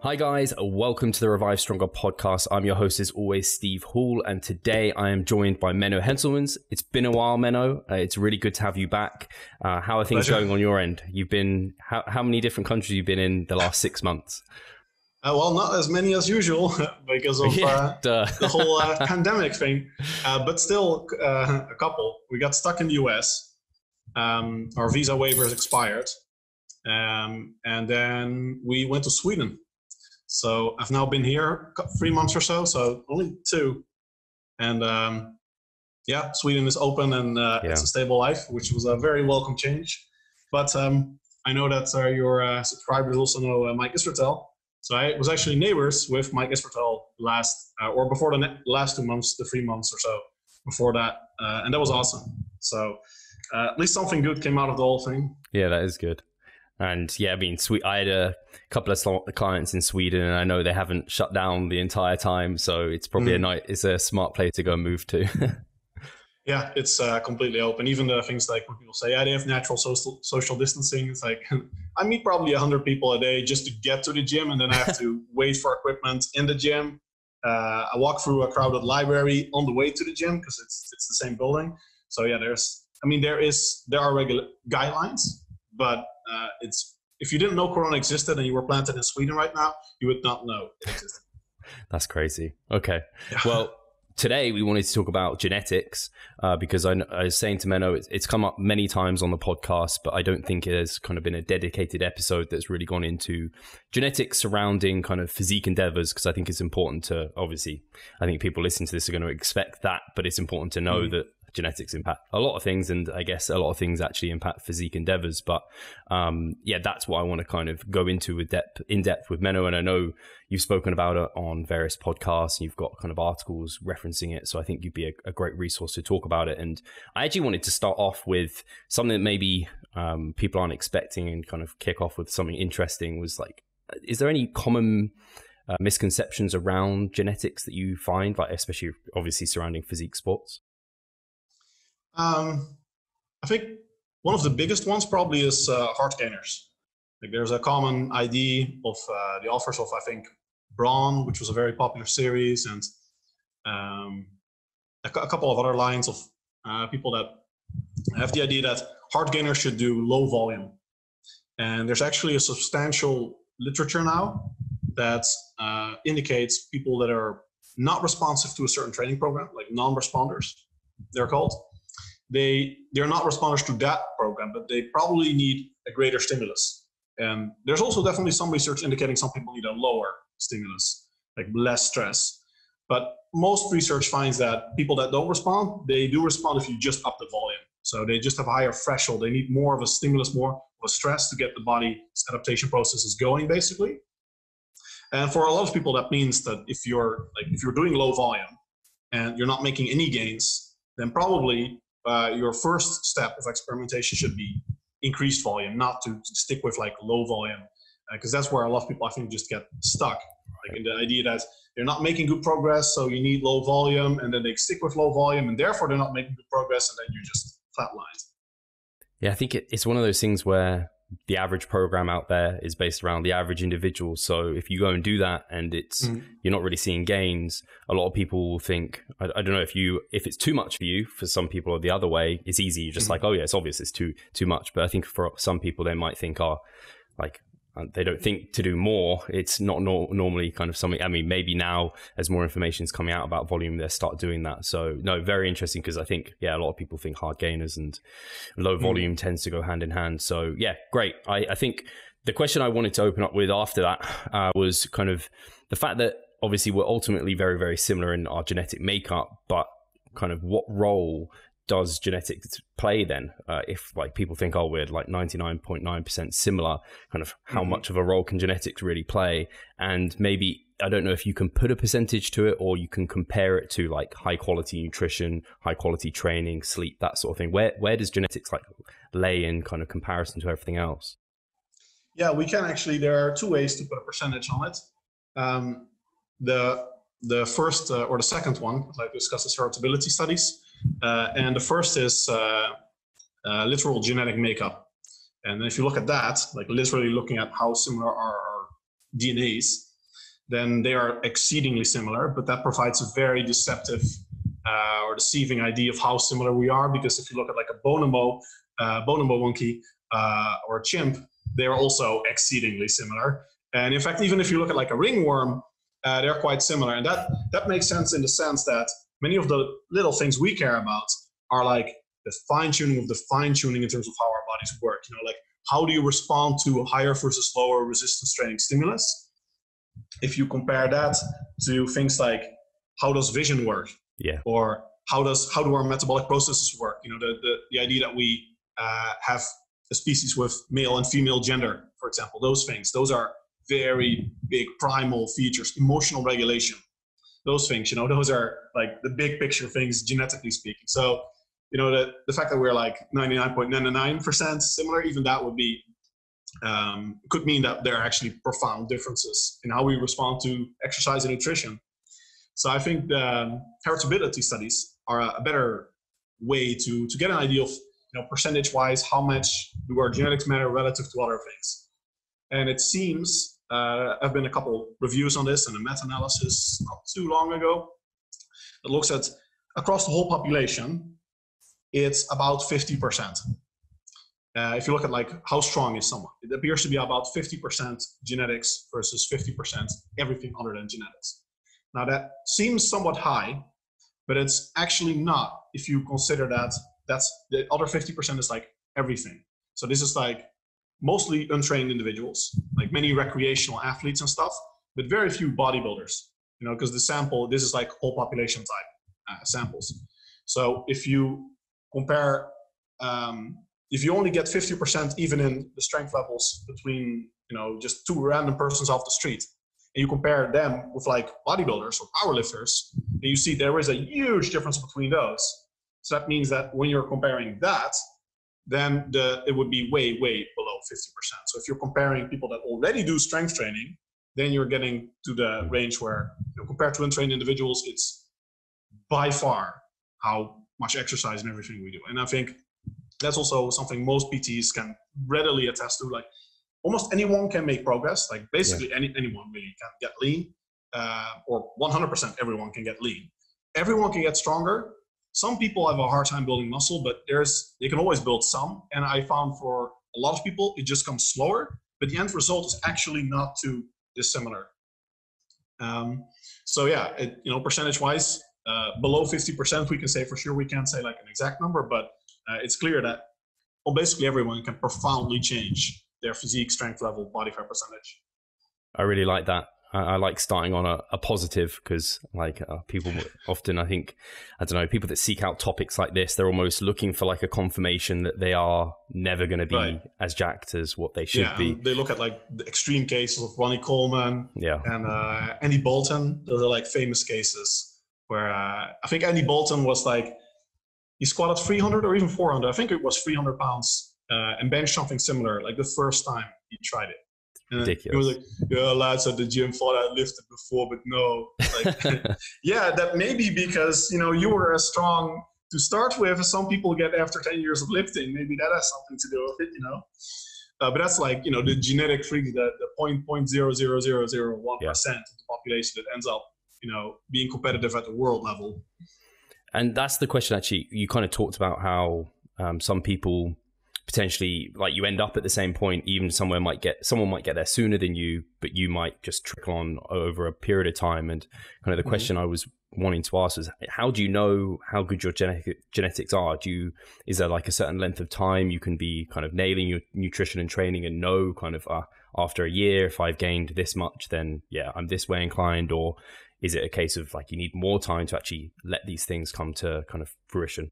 Hi guys, welcome to the Revive Stronger podcast. I'm your host as always, Steve Hall, and today I am joined by Menno Henselmans. It's been a while, Menno. It's really good to have you back. How are things going on your end? You've been, how many different countries you've been in the last 6 months? Well, not as many as usual because of the whole pandemic thing, but still a couple. We got stuck in the US, our visa waivers expired, and then we went to Sweden. So I've now been here 3 months or so, so only two. And yeah, Sweden is open and it's a stable life, which was a very welcome change. But I know that your subscribers also know Mike Israetel. So I was actually neighbors with Mike Israetel last, or before the last 2 months, the 3 months or so before that. And that was awesome. So at least something good came out of the whole thing. Yeah, that is good. And yeah, I mean, I had a couple of clients in Sweden, and I know they haven't shut down the entire time, so it's probably it's a smart place to go and move to. Yeah, it's completely open. Even the things like when people say, yeah, they have natural social distancing. It's like, I meet probably 100 people a day just to get to the gym, and then I have to wait for equipment in the gym. I walk through a crowded library on the way to the gym because it's the same building. So yeah, there are regular guidelines. But if you didn't know Corona existed and you were planted in Sweden right now, you would not know it existed. That's crazy. Okay. Yeah. Well, today we wanted to talk about genetics because I was saying to Menno, it's come up many times on the podcast, but I don't think there's kind of been a dedicated episode that's really gone into genetics surrounding kind of physique endeavors, because I think it's important to, obviously, I think people listening to this are going to expect that, but it's important to know that genetics impact a lot of things, and I guess a lot of things actually impact physique endeavors. But yeah, that's what I want to kind of go into in depth with Menno, and I know you've spoken about it on various podcasts and you've got kind of articles referencing it, so I think you'd be a great resource to talk about it. And I actually wanted to start off with something that maybe people aren't expecting and kind of kick off with something interesting. Was like, is there any common misconceptions around genetics that you find, like especially obviously surrounding physique sports? I think one of the biggest ones probably is hard gainers. Like there's a common idea of the authors of, I think, Brawn, which was a very popular series, and a couple of other lines of people that have the idea that hard gainers should do low volume. And there's actually a substantial literature now that indicates people that are not responsive to a certain training program, like non-responders, they're called. They're not responders to that program, but they probably need a greater stimulus. And there's also definitely some research indicating some people need a lower stimulus, like less stress. But most research finds that people that don't respond, they do respond if you just up the volume. So they just have a higher threshold. They need more of a stimulus, more of a stress to get the body's adaptation processes going, basically. And for a lot of people, that means that if you're doing low volume and you're not making any gains, then probably your first step of experimentation should be increased volume, not to stick with like low volume, because that's where a lot of people, I think, just get stuck, like in the idea that they're not making good progress, so you need low volume, and then they stick with low volume, and therefore they're not making good progress, and then you're just flatlined. Yeah, I think it's one of those things where the average program out there is based around the average individual. So if you go and do that and you're not really seeing gains, a lot of people will think, I don't know if it's too much for you. For some people, or the other way, it's easy. You're just like, oh yeah, it's obvious it's too much. But I think for some people, they might think, oh, like they don't think to do more. It's not normally kind of something. I mean, maybe now as more information is coming out about volume, they start doing that. So no, very interesting, because I think, yeah, a lot of people think hard gainers and low volume tends to go hand in hand. So yeah, great. I think the question I wanted to open up with after that was kind of the fact that obviously we're ultimately very, very similar in our genetic makeup, but kind of what role does genetics play then? If like people think, oh, we're like 99.9% similar, kind of how much of a role can genetics really play? And maybe, I don't know if you can put a percentage to it, or you can compare it to like high quality nutrition, high quality training, sleep, that sort of thing. Where does genetics like lay in kind of comparison to everything else? Yeah, we can actually, there are two ways to put a percentage on it. The first or the second one, like we discussed, is heritability studies. And the first is literal genetic makeup. And if you look at that, like literally looking at how similar our DNAs, then they are exceedingly similar, but that provides a very deceptive or deceiving idea of how similar we are, because if you look at like a bonobo monkey or a chimp, they are also exceedingly similar. And in fact, even if you look at like a ringworm, they're quite similar. And that makes sense in the sense that many of the little things we care about are like the fine-tuning of the fine-tuning in terms of how our bodies work. You know, like how do you respond to higher versus lower resistance training stimulus? If you compare that to things like how does vision work? Yeah. Or how do our metabolic processes work? You know, the idea that we have a species with male and female gender, for example, those things, those are very big primal features. Emotional regulation, those things, you know, those are like the big picture things, genetically speaking. So, you know, the fact that we're like 99.99% similar, even that would be, could mean that there are actually profound differences in how we respond to exercise and nutrition. So I think the heritability studies are a better way to get an idea of, you know, percentage-wise, how much do our genetics matter relative to other things. And it seems, I've been a couple reviews on this and a meta-analysis not too long ago, that looks at across the whole population, it's about 50%. If you look at like how strong is someone, it appears to be about 50% genetics versus 50% everything other than genetics. Now that seems somewhat high, but it's actually not if you consider that that's the other 50% is like everything. So this is like mostly untrained individuals, like many recreational athletes and stuff, but very few bodybuilders, you know, because the sample, this is like whole population type samples. So if you compare, if you only get 50% even in the strength levels between, you know, just two random persons off the street, and you compare them with like bodybuilders or powerlifters, and you see there is a huge difference between those. So that means that when you're comparing that, then it would be way, way below 50%. So if you're comparing people that already do strength training, then you're getting to the range where, you know, compared to untrained individuals, it's by far how much exercise and everything we do. And I think that's also something most PTs can readily attest to. Like almost anyone can make progress. Like basically anyone really can get lean, or 100% everyone can get lean. Everyone can get stronger. Some people have a hard time building muscle, but they can always build some. And I found for a lot of people, it just comes slower, but the end result is actually not too dissimilar. So yeah, you know, percentage-wise, below 50%, we can say for sure. We can't say like an exact number, but it's clear that, well, basically everyone can profoundly change their physique, strength level, body fat percentage. I really like that. I like starting on a positive, because like people often, I think, I don't know, people that seek out topics like this, they're almost looking for like a confirmation that they are never going to be as jacked as what they should be. They look at like the extreme cases of Ronnie Coleman and Andy Bolton. Those are like famous cases where I think Andy Bolton was like, he squatted 300 or even 400. I think it was 300 pounds and benched something similar like the first time he tried it. Ridiculous. It was like, yeah, lads at the gym thought I lifted before, but no. Like, yeah, that may be because, you know, you were as strong to start with as some people get after 10 years of lifting. Maybe that has something to do with it, you know. But that's like, you know, the genetic freak, the 0.00001% of the population that ends up, you know, being competitive at the world level. And that's the question, actually. You kind of talked about how some people potentially, like, you end up at the same point. Even someone might get there sooner than you, but you might just trickle on over a period of time. And kind of the question I was wanting to ask is, how do you know how good your genetics are? Is there like a certain length of time you can be kind of nailing your nutrition and training and know kind of after a year, if I've gained this much, then yeah, I'm this way inclined? Or is it a case of like you need more time to actually let these things come to kind of fruition?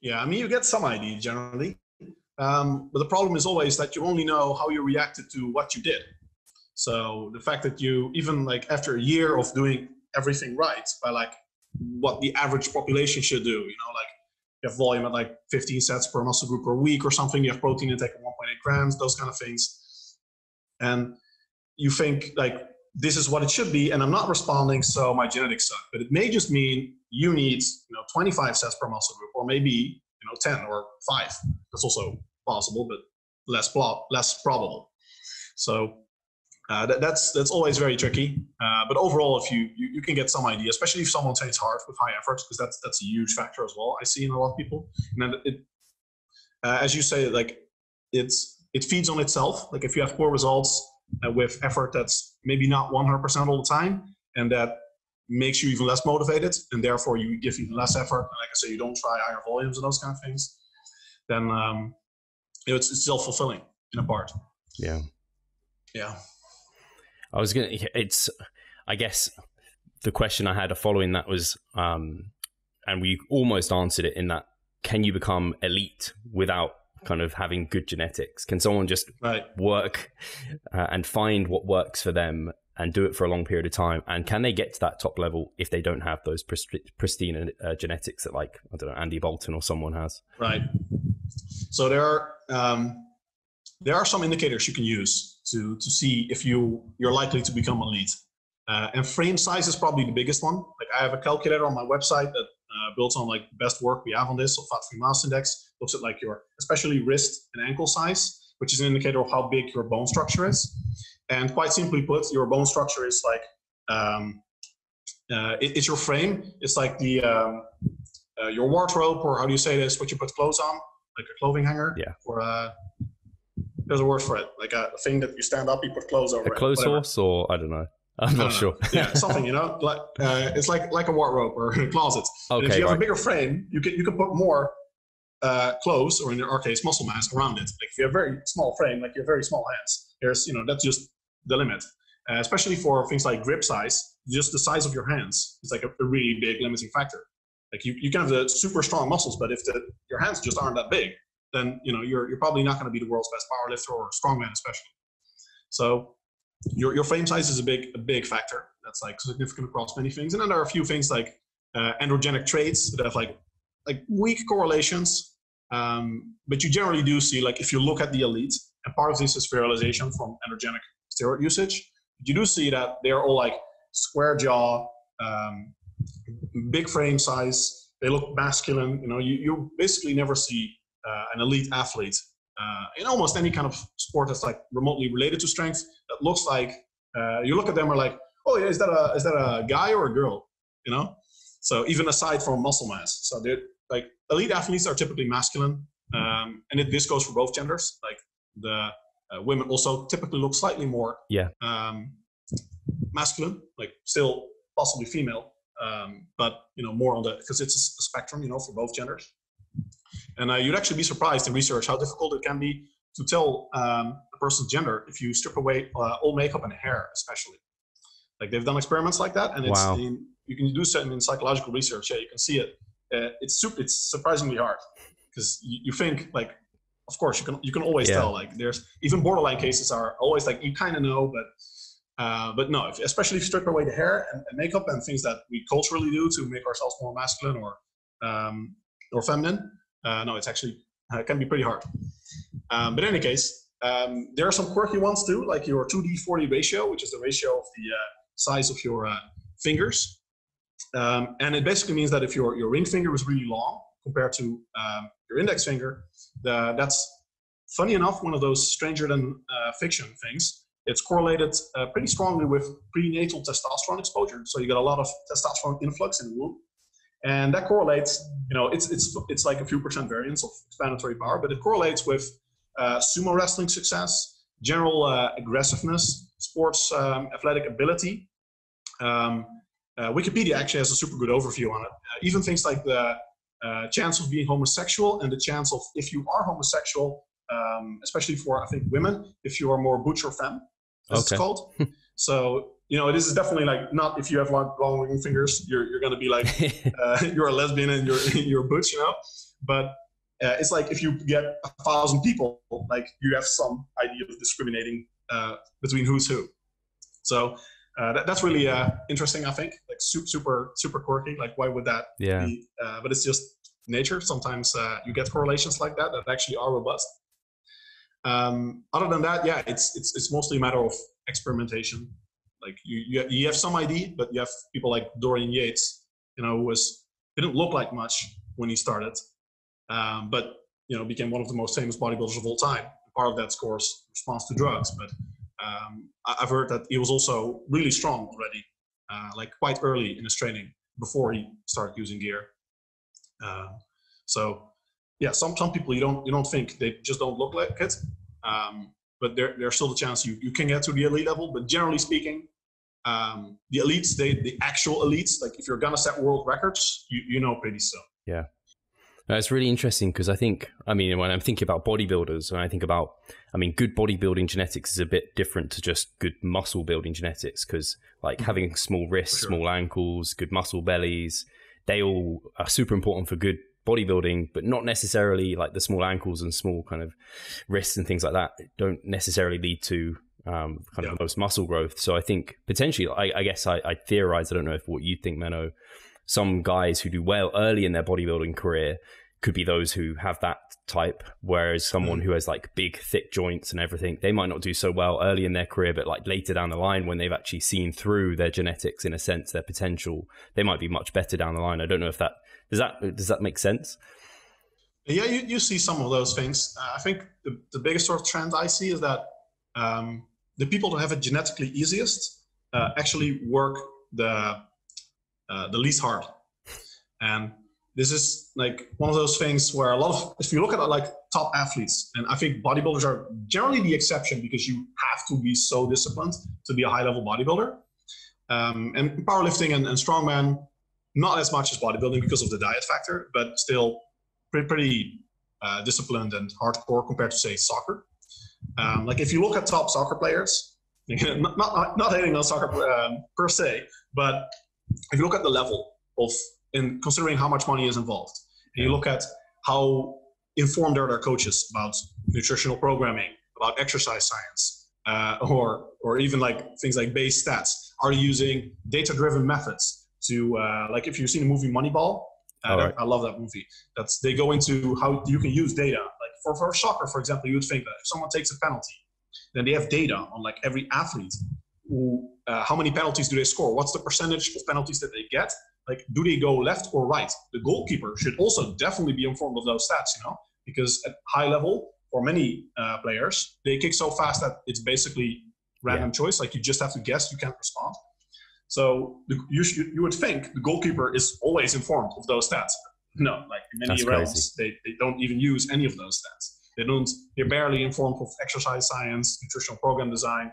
Yeah, I mean, you get some idea generally, but the problem is always that you only know how you reacted to what you did. So the fact that you, even like after a year of doing everything right, by like what the average population should do, you know, like you have volume at like 15 sets per muscle group per week or something, you have protein intake at 1.8 grams, those kind of things. And you think like this is what it should be, and I'm not responding, so my genetics suck. But it may just mean you need 25 sets per muscle group, or maybe 10 or 5. That's also possible, but less probable. So that's always very tricky. But overall, if you can get some idea, especially if someone trains hard with high efforts, because that's a huge factor as well I see in a lot of people. And then it, as you say, like it feeds on itself. Like if you have poor results with effort that's maybe not 100% all the time, and that makes you even less motivated, and therefore you give even less effort. And like I say, you don't try higher volumes and those kind of things. Then it's self-fulfilling in a part. Yeah. Yeah. I guess the question I had following that was, and we almost answered it in that, can you become elite without kind of having good genetics? Can someone just work and find what works for them and do it for a long period of time? And can they get to that top level if they don't have those pristine genetics that, like, I don't know, Andy Bolton or someone has? Right. So there are some indicators you can use to see if you're likely to become elite. And frame size is probably the biggest one. Like, I have a calculator on my website that builds on like best work we have on this, so fat-free mass index, looks at like your, especially wrist and ankle size, which is an indicator of how big your bone structure is. And quite simply put, your bone structure is like, it's your frame. It's like the, your wardrobe, or how do you say this, what you put clothes on, like a clothing hanger? Yeah. Or there's a word for it, like a thing that you stand up, you put clothes over it. A clothes horse, or I don't know. I'm not sure. Yeah, something, like, it's like a wardrobe or a closet. Okay, if you have a bigger frame, you can put more clothes, or in our case, muscle mass around it. Like if you have a very small frame, like you have very small hands, there's, that's just the limit. Especially for things like grip size, just the size of your hands is like a really big limiting factor. Like you can have the super strong muscles, but if your hands just aren't that big, then, you're probably not going to be the world's best powerlifter or strongman, especially. So your frame size is a big factor. That's like significant across many things. And then there are a few things like androgenic traits that have like weak correlations. But you generally do see, like, if you look at the elite, and part of this is virilization from androgenic steroid usage, you do see that they're all like square jaw, big frame size. They look masculine. You basically never see an elite athlete in almost any kind of sport that's like remotely related to strength that looks like, you look at them are like, oh yeah, is that a guy or a girl? So even aside from muscle mass, so they're like, elite athletes are typically masculine, and this goes for both genders. Like the women also typically look slightly more masculine, like still possibly female, but more on the, because it's a spectrum, for both genders. And you'd actually be surprised in research how difficult it can be to tell a person's gender if you strip away all makeup and hair, especially. Like they've done experiments like that, and it's you can do certain in psychological research. Yeah, you can see it. It's surprisingly hard, because you think, like, of course you can always tell. Like there's even borderline cases are always like you kind of know, but no, especially if you strip away the hair and makeup and things that we culturally do to make ourselves more masculine or feminine. No, it's actually can be pretty hard. But in any case, there are some quirky ones too, like your 2D/4D ratio, which is the ratio of the size of your fingers. And it basically means that if your ring finger is really long compared to your index finger, that's, funny enough, one of those stranger than fiction things. It's correlated pretty strongly with prenatal testosterone exposure. So you get a lot of testosterone influx in the womb. And that correlates, it's like a few percent variance of explanatory power, but it correlates with sumo wrestling success, general aggressiveness, sports athletic ability. Wikipedia actually has a super good overview on it. Even things like the chance of being homosexual and the chance of, if you are homosexual, especially for, I think, women, if you are more butch or femme, as it's called. So, this is definitely like not if you have long ring fingers, you're going to be like, you're a lesbian and you're butch, But it's like if you get 1,000 people, like you have some idea of discriminating between who's who. So that's really interesting, I think. Like super quirky. Like why would that be? But it's just nature. Sometimes you get correlations like that actually are robust. Other than that, it's mostly a matter of experimentation. Like you have some ID, but you have people like Dorian Yates, you know, who didn't look like much when he started, but you know, became one of the most famous bodybuilders of all time. Part of that's, of course, response to drugs, but I've heard that he was also really strong already, like quite early in his training before he started using gear. So yeah, some people you don't think, they just don't look like it, but there's still the chance you can get to the elite level. But generally speaking, the elites, the actual elites, like if you're gonna set world records, you know pretty soon. Yeah, it's really interesting because I think, I mean, when I'm thinking about bodybuilders, and I think about, I mean, good bodybuilding genetics is a bit different to just good muscle building genetics, because like having small wrists, small ankles, good muscle bellies, they all are super important for good bodybuilding, but not necessarily like the small ankles and small kind of wrists and things like that don't necessarily lead to kind of the most muscle growth. So I think potentially, I guess I theorize, I don't know if what you think, Menno, some guys who do well early in their bodybuilding career could be those who have that type, whereas someone who has like big thick joints and everything, they might not do so well early in their career, but like later down the line when they've actually seen through their genetics, in a sense, their potential, they might be much better down the line. I don't know if that does that make sense. Yeah, you see some of those things. I think the biggest sort of trend I see is that the people that have it genetically easiest actually work the least hard. And this is like one of those things where a lot of, if you look at like top athletes, and I think bodybuilders are generally the exception because you have to be so disciplined to be a high level bodybuilder. And powerlifting and strongman, not as much as bodybuilding because of the diet factor, but still pretty disciplined and hardcore compared to, say, soccer. Like if you look at top soccer players, not hating on soccer per se, but if you look at the level of, in considering how much money is involved, and you look at how informed are their coaches about nutritional programming, about exercise science, or even like things like base stats, are you using data-driven methods to, like if you've seen the movie Moneyball, I love that movie. They go into how you can use data. Like for soccer, for example, you would think that if someone takes a penalty, then they have data on like every athlete, who, how many penalties do they score? What's the percentage of penalties that they get? Like, do they go left or right? The goalkeeper should also definitely be informed of those stats, you know, because at high level, for many players, they kick so fast that it's basically random choice. Like, you just have to guess, you can't respond. So you would think the goalkeeper is always informed of those stats. No, like in many realms, they don't even use any of those stats. They're barely informed of exercise science, nutritional program design.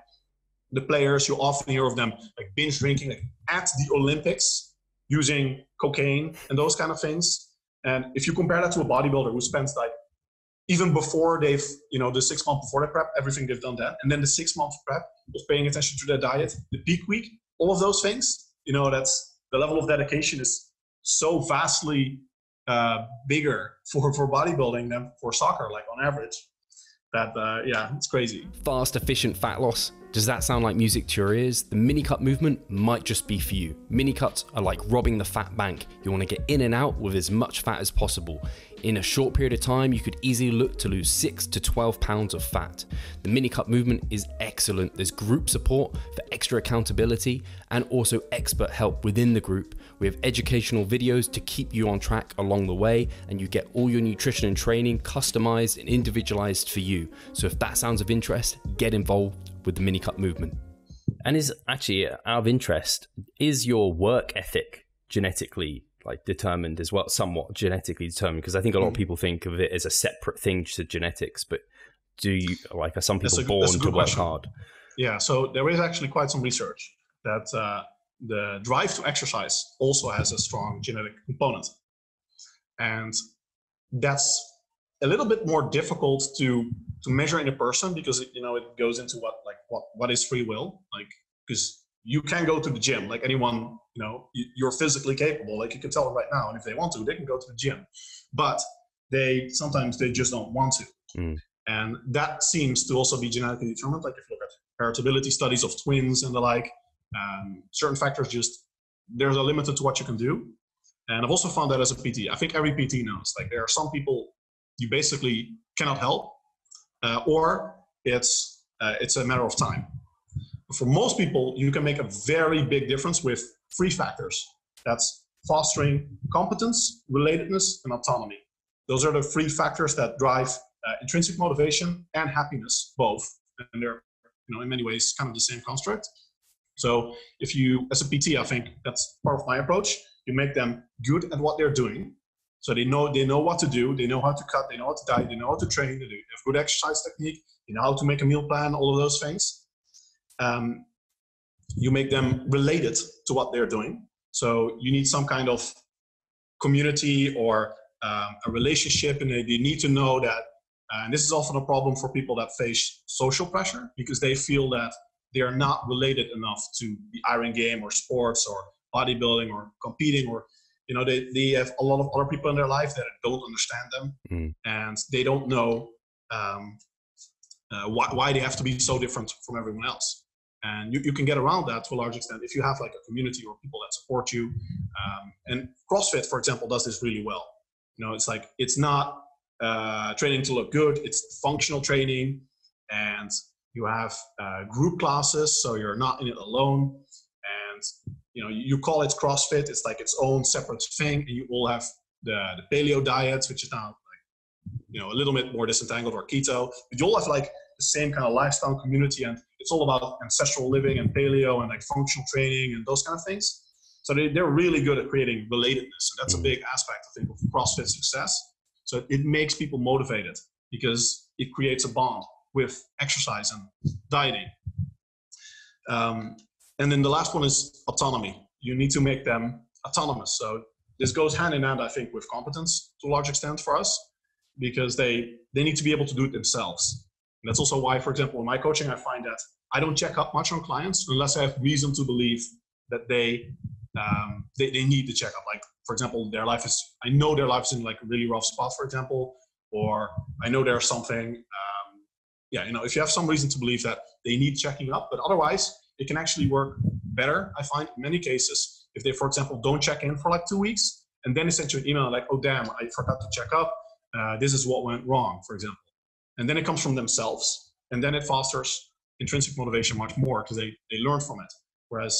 The players, you often hear of them like binge drinking, like at the Olympics, using cocaine and those kind of things. And if you compare that to a bodybuilder who spends like, even before they've, you know, the 6 months before the prep, everything they've done that, and then the 6 months prep of paying attention to their diet, the peak week, all of those things, you know, that's the level of dedication is so vastly bigger for bodybuilding than for soccer, like on average, that, yeah, it's crazy. Fast, efficient fat loss. Does that sound like music to your ears? The mini cut movement might just be for you. Mini cuts are like robbing the fat bank. You want to get in and out with as much fat as possible. In a short period of time, you could easily look to lose 6 to 12 pounds of fat. The mini cut movement is excellent. There's group support for extra accountability and also expert help within the group. We have educational videos to keep you on track along the way, and you get all your nutrition and training customized and individualized for you. So if that sounds of interest, get involved with the mini cut movement. And is actually out of interest, is your work ethic genetically like determined as well, somewhat genetically determined? Because I think a lot of people think of it as a separate thing to genetics, but do you, like, are some people born to work hard? Yeah, so there is actually quite some research that the drive to exercise also has a strong genetic component. And that's a little bit more difficult to measure in a person, because, you know, it goes into what is free will, like, because you can go to the gym, like anyone, you know, you're physically capable, like you can tell them right now, and if they want to, they can go to the gym, but sometimes they just don't want to. And that seems to also be genetically determined. Like if you look at heritability studies of twins and the like, certain factors, just there's a limit to what you can do. And I've also found that as a PT, I think every PT knows, like, there are some people you basically cannot help, or it's a matter of time. for most people, you can make a very big difference with three factors. That's fostering competence, relatedness, and autonomy. Those are the three factors that drive intrinsic motivation and happiness, both. And they're, in many ways, kind of the same construct. So if you, as a PT, I think that's part of my approach. You make them good at what they're doing. So they know what to do. They know how to cut. They know how to diet. They know how to train. They have good exercise technique. They know how to make a meal plan, all of those things. You make them related to what they're doing. So you need some kind of community or a relationship, and they need to know that, and this is often a problem for people that face social pressure, because they feel that they are not related enough to the iron game or sports or bodybuilding or competing, or, they have a lot of other people in their life that don't understand them. Mm. And they don't know why they have to be so different from everyone else. And you can get around that to a large extent if you have like a community or people that support you. And CrossFit, for example, does this really well. It's like, it's not training to look good, it's functional training. And you have group classes, so you're not in it alone. And, you call it CrossFit, it's like its own separate thing. And you all have the paleo diets, which is now like, a little bit more disentangled, or keto. But you all have like the same kind of lifestyle community, and it's all about ancestral living and paleo and like functional training and those kind of things. So they're really good at creating relatedness. And that's a big aspect, I think, of CrossFit success. So it makes people motivated because it creates a bond with exercise and dieting. And then the last one is autonomy. You need to make them autonomous. So this goes hand in hand, I think, with competence to a large extent for us, because they need to be able to do it themselves. And that's also why, for example, in my coaching, I find that I don't check up much on clients unless I have reason to believe that they need the checkup. Like, for example, I know their life is in like a really rough spot, for example, or I know there's something, if you have some reason to believe that they need checking up. But otherwise, it can actually work better, I find, in many cases, if they, for example, don't check in for like 2 weeks, and then they send you an email like, oh, damn, I forgot to check up. This is what went wrong, for example. And then it comes from themselves, and then it fosters intrinsic motivation much more because they learn from it. Whereas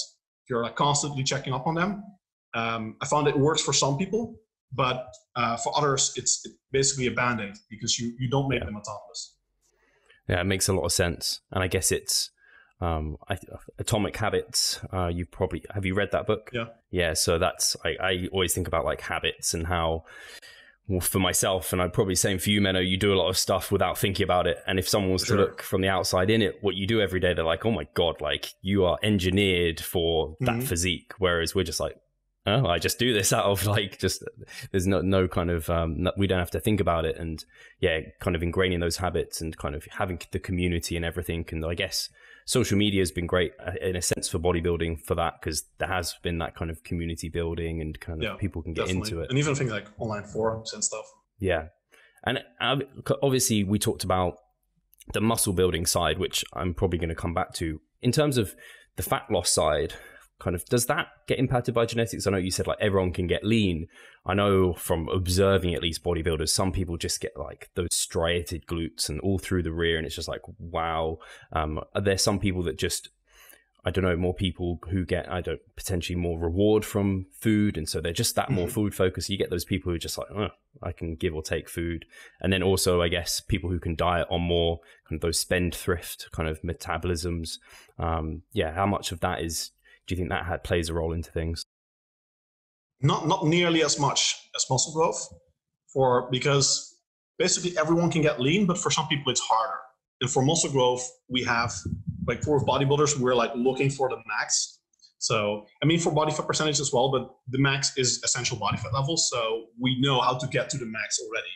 if you're like constantly checking up on them, I found it works for some people, but for others, it's basically a band-aid because you don't make them autonomous. Yeah, it makes a lot of sense. And I guess it's Atomic Habits. Have you read that book? Yeah. Yeah. So that's, I always think about like habits and how, well, for myself, and I'd probably say for you, Menno, you do a lot of stuff without thinking about it. And if someone was to look from the outside in at what you do every day, they're like, oh my God, like you are engineered for that physique. Whereas we're just like, oh, I just do this out of like, just, there's no kind of, we don't have to think about it. And yeah, kind of ingraining those habits and kind of having the community and everything. And I guess social media has been great in a sense for bodybuilding for that, because there has been that kind of community building and kind of people can get into it. And even things like online forums and stuff. Yeah. And obviously we talked about the muscle building side, which I'm probably going to come back to. In terms of the fat loss side, kind of, does that get impacted by genetics? I know you said like everyone can get lean. I know from observing at least bodybuilders, some people just get like those striated glutes and all through the rear, and it's just like, wow. Are there some people that just, I don't know, more people who get, potentially more reward from food, and so they're just that more food focused? You get those people who are just like, oh, I can give or take food. And then also, I guess, people who can diet on more kind of those spendthrift kind of metabolisms. How much of that is, do you think that plays a role into things? Not nearly as much as muscle growth, because basically everyone can get lean, but for some people it's harder. And for muscle growth, we have, like for bodybuilders, we're like looking for the max. So, I mean, for body fat percentage as well, but the max is essential body fat level. So we know how to get to the max already.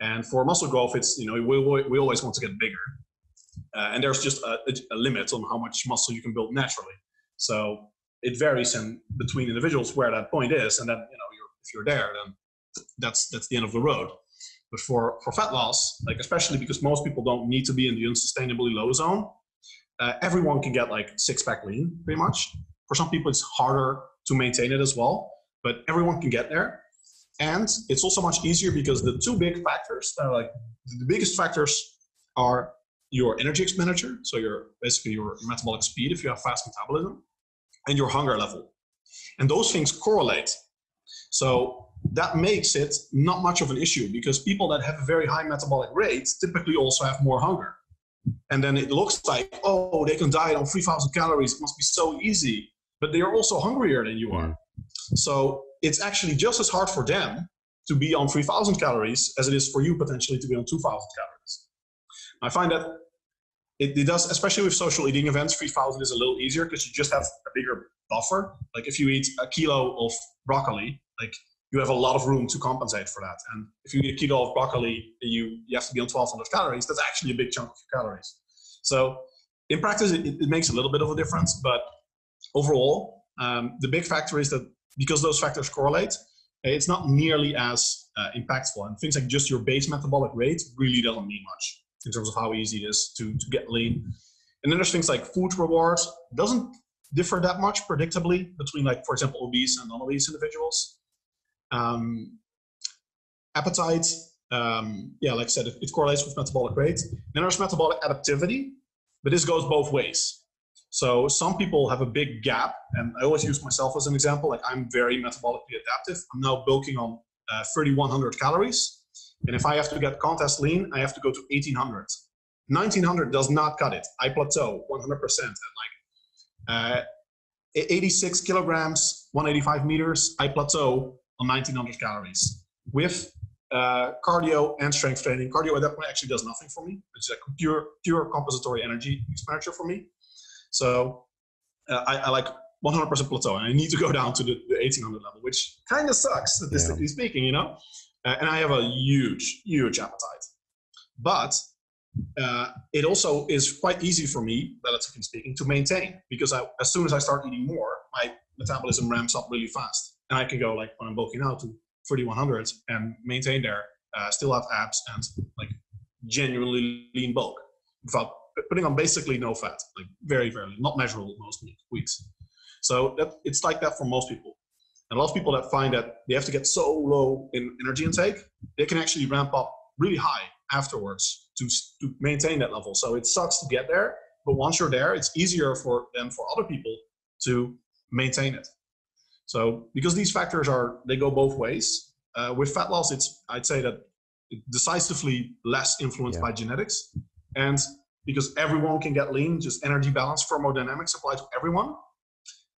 And for muscle growth, it's, we always want to get bigger. And there's just a limit on how much muscle you can build naturally. So it varies in between individuals where that point is, and then if you're there, then that's the end of the road. But for fat loss, like especially because most people don't need to be in the unsustainably low zone, everyone can get like six-pack lean pretty much. For some people, it's harder to maintain it as well, but everyone can get there, and it's also much easier because the two big factors that are like the biggest factors are your energy expenditure, so your basically your metabolic speed if you have fast metabolism, and your hunger level. And those things correlate. So that makes it not much of an issue, because people that have a very high metabolic rate typically also have more hunger. And then it looks like, oh, they can diet on 3,000 calories. It must be so easy. But they are also hungrier than you are. So it's actually just as hard for them to be on 3,000 calories as it is for you potentially to be on 2,000 calories. I find that it does, especially with social eating events, 3,000 is a little easier because you just have a bigger buffer. Like if you eat a kilo of broccoli, like you have a lot of room to compensate for that. And if you eat a kilo of broccoli, you have to be on 1,200 calories. That's actually a big chunk of your calories. So in practice, it makes a little bit of a difference. But overall, the big factor is that because those factors correlate, it's not nearly as impactful. And things like just your base metabolic rate really doesn't mean much in terms of how easy it is to get lean. And then there's things like food rewards. It doesn't differ that much predictably between, like, for example, obese and non-obese individuals. Appetite, like I said, it correlates with metabolic rate. Then there's metabolic adaptivity, but this goes both ways. So some people have a big gap, and I always use myself as an example. Like, I'm very metabolically adaptive. I'm now bulking on 3,100 calories. And if I have to get contest lean, I have to go to 1,800. 1,900 does not cut it. I plateau 100% at 86 kilograms, 185 meters. I plateau on 1,900 calories with cardio and strength training. Cardio at that point actually does nothing for me. It's like pure compensatory energy expenditure for me. So I like 100% plateau, and I need to go down to the 1,800 level, which kind of sucks statistically speaking, you know? And I have a huge appetite. But it also is quite easy for me, relatively speaking, to maintain, because as soon as I start eating more, my metabolism ramps up really fast. And I can go, like, when I'm bulking out, to 3,100 and maintain there, still have abs and, like, genuinely lean bulk without putting on basically no fat, like very, very, not measurable most weeks. So it's like that for most people. And a lot of people that find that they have to get so low in energy intake, they can actually ramp up really high afterwards to maintain that level. So it sucks to get there, but once you're there, it's easier for them, for other people, to maintain it. So because these factors they go both ways. With fat loss, I'd say that it's decisively less influenced by genetics. And because everyone can get lean, just energy balance, thermodynamics apply to everyone.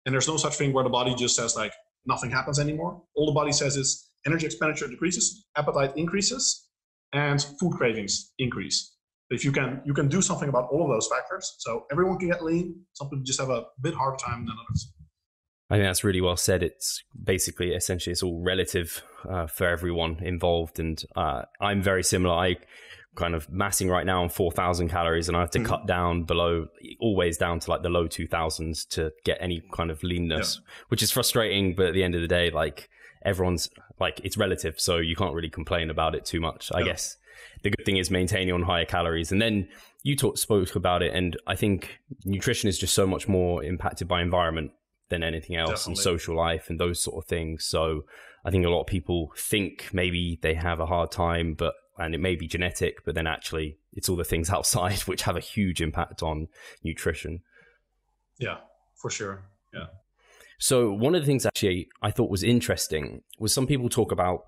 And there's no such thing where the body just says, like, nothing happens anymore. All the body says is energy expenditure decreases, appetite increases, and food cravings increase. But if you can do something about all of those factors. So everyone can get lean. Some people just have a bit harder time than others. I think that's really well said. It's basically, essentially, it's all relative for everyone involved. And I'm very similar. I kind of massing right now on 4,000 calories, and I have to cut down always down to, like, the low 2000s to get any kind of leanness, which is frustrating. But at the end of the day, like, everyone's, like, it's relative. So you can't really complain about it too much. I guess the good thing is maintaining on higher calories. And then you spoke about it. And I think nutrition is just so much more impacted by environment than anything else, and social life and those sort of things. So I think a lot of people think maybe they have a hard time, and it may be genetic, but then actually it's all the things outside which have a huge impact on nutrition. Yeah, for sure. Yeah. So one of the things actually I thought was interesting was some people talk about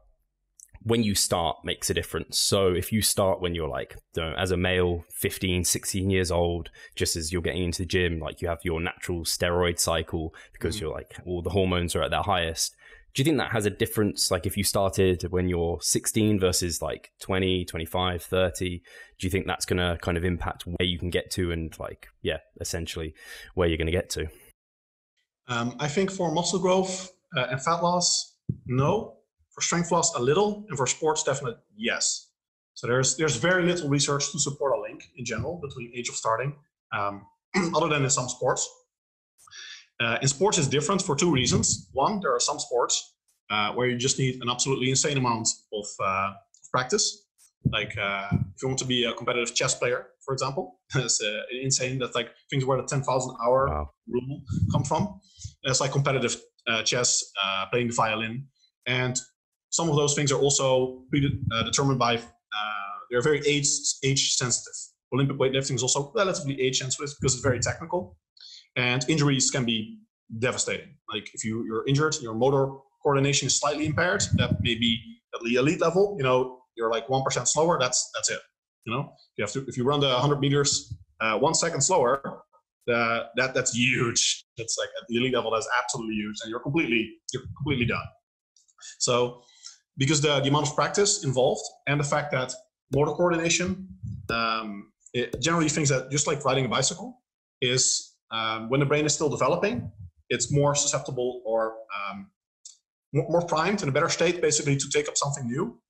when you start makes a difference. So if you start when you're, like, as a male, 15, 16 years old, just as you're getting into the gym, like, you have your natural steroid cycle because you're, like, all the hormones are at their highest. Do you think that has a difference? Like, if you started when you're 16 versus, like, 20, 25, 30, do you think that's going to kind of impact where you can get to and, like, essentially where you're going to get to? I think for muscle growth and fat loss, no. For strength loss, a little. And for sports, definitely, yes. So there's very little research to support a link in general between age of starting, other than in some sports. In sports, it's different for two reasons. One, there are some sports where you just need an absolutely insane amount of practice. Like, if you want to be a competitive chess player, for example, it's insane. That's, like, things where the 10,000-hour rule come from. It's like competitive chess, playing the violin. And some of those things are also determined by, they're very age sensitive. Olympic weightlifting is also relatively age sensitive because it's very technical, and injuries can be devastating. Like if you're injured, your motor coordination is slightly impaired, that may be at the elite level, you know, you're like 1% slower, that's it. You know, you have to, if you run the 100 meters 1 second slower, that's huge. That's like at the elite level, that's absolutely huge, and you're completely done. So because the amount of practice involved and the fact that motor coordination, it generally thinks that just like riding a bicycle is, when the brain is still developing, it's more susceptible or more primed in a better state basically to take up something new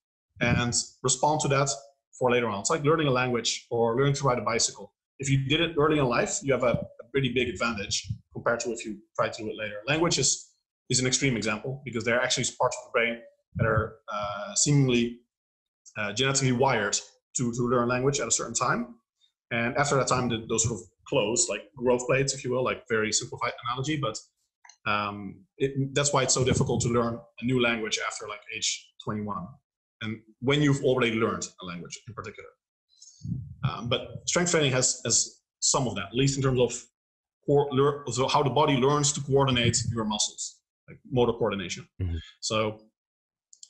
and respond to that for later on. It's like learning a language or learning to ride a bicycle. If you did it early in life, you have a pretty big advantage compared to if you try to do it later. Language is an extreme example because there are actually parts of the brain that are seemingly genetically wired to learn language at a certain time. And after that time, those sort of close, like growth plates, if you will, like very simplified analogy, but that's why it's so difficult to learn a new language after like age 21. And when you've already learned a language in particular. But strength training has some of that, at least in terms of how the body learns to coordinate your muscles, like motor coordination. Mm-hmm. So,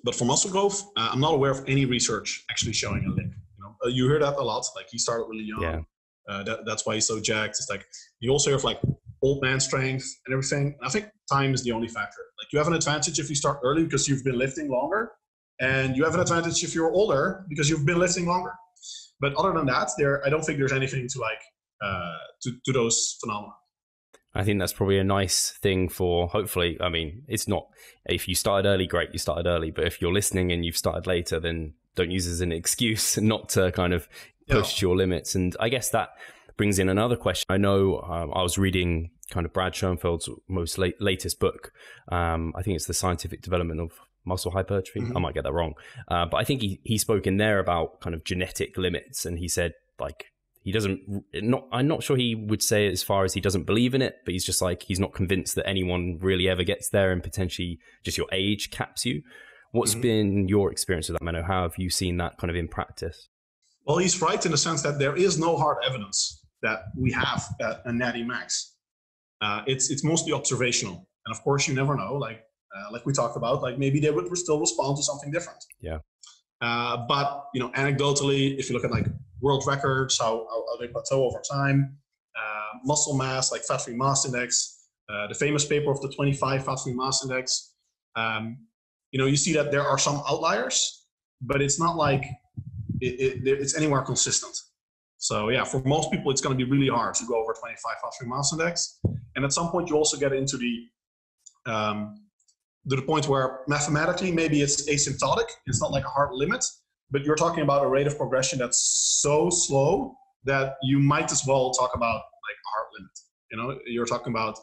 but for muscle growth, I'm not aware of any research actually showing a link. You know, you hear that a lot, like he started really young. Yeah. That's why he's so jacked. It's like, you also hear of like old man strength and everything. And I think time is the only factor. Like you have an advantage if you start early because you've been lifting longer, and you have an advantage if you're older because you've been lifting longer. But other than that, I don't think there's anything to like to those phenomena. I think that's probably a nice thing for, hopefully, I mean, it's not, if you started early, great, you started early, but if you're listening and you've started later, then don't use it as an excuse not to kind of push your limits. And I guess that brings in another question. I know I was reading kind of Brad Schoenfeld's most latest book. I think it's The Scientific Development of Muscle Hypertrophy. Mm-hmm. I might get that wrong. But I think he spoke in there about kind of genetic limits. And he said, like, he doesn't, I'm not sure he would say as far as he doesn't believe in it, but he's just like, he's not convinced that anyone really ever gets there, and potentially just your age caps you. What's mm-hmm. been your experience with that, Menno? How have you seen that kind of in practice? Well, he's right in the sense that there is no hard evidence that we have a natty max. It's mostly observational. And of course, you never know, like we talked about, like maybe they would still respond to something different. Yeah. But, you know, anecdotally, if you look at like world records, how they plateau over time, muscle mass, like fat-free mass index, the famous paper of the 25 fat-free mass index, you know, you see that there are some outliers, but it's not like it's anywhere consistent. So yeah, for most people, it's going to be really hard to go over 25 fat-free mass index. And at some point, you also get into the point where mathematically, maybe it's asymptotic. It's not like a hard limit, but you're talking about a rate of progression that's so slow that you might as well talk about like a hard limit. You know, you're talking about,